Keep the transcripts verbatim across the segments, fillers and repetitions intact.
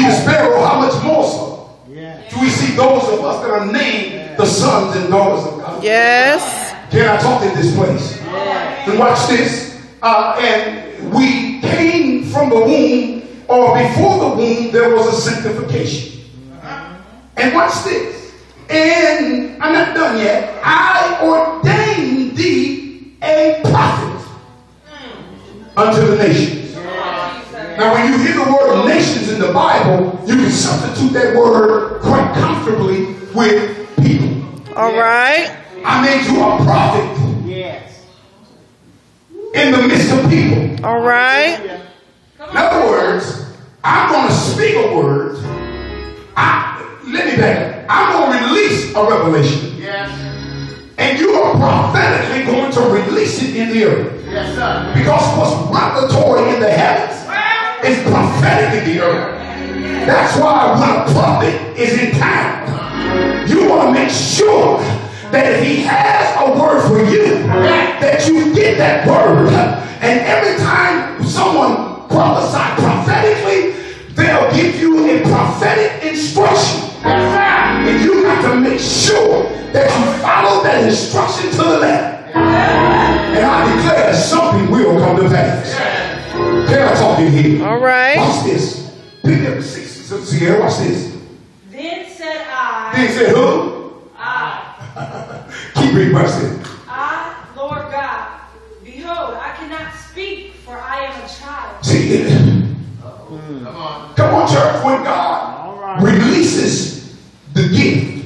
see the sparrow, how much more so? Yeah. Do we see those of us that are named yeah. the sons and daughters of God? Yes. Can I talk in this place? Yeah. And watch this. Uh, and we came from the womb, or before the womb, there was a sanctification. Uh-huh. And watch this. And I'm not done yet. I ordained thee a prophet mm. unto the nations. Yeah. Now, when you hear the word nations in the Bible, you can substitute that word quite comfortably with people. All right. I made you a prophet. Yes. In the midst of people. All right. In other words, I'm going to speak a word. I, let me back. I'm going to release a revelation. Yes. And you are prophetically going to release it in the earth. Yes, sir. Because what's revelatory in the heavens is prophetic in the earth. That's why when a prophet is in town, you want to make sure that if he has a word for you, that you get that word. And every time someone prophesies prophetically, they'll give you a prophetic instruction. And you have to make sure that you follow that instruction to the letter. And I declare something will come to pass. Can I talk in here? All right. Watch this. Pick up the sixes of Sierra. Watch this. Then said I. Then said who? Keep reading verse six. I, Lord God, behold, I cannot speak, for I am a child. See it. Come on. Come on, church. When God right. releases the gift,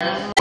yeah.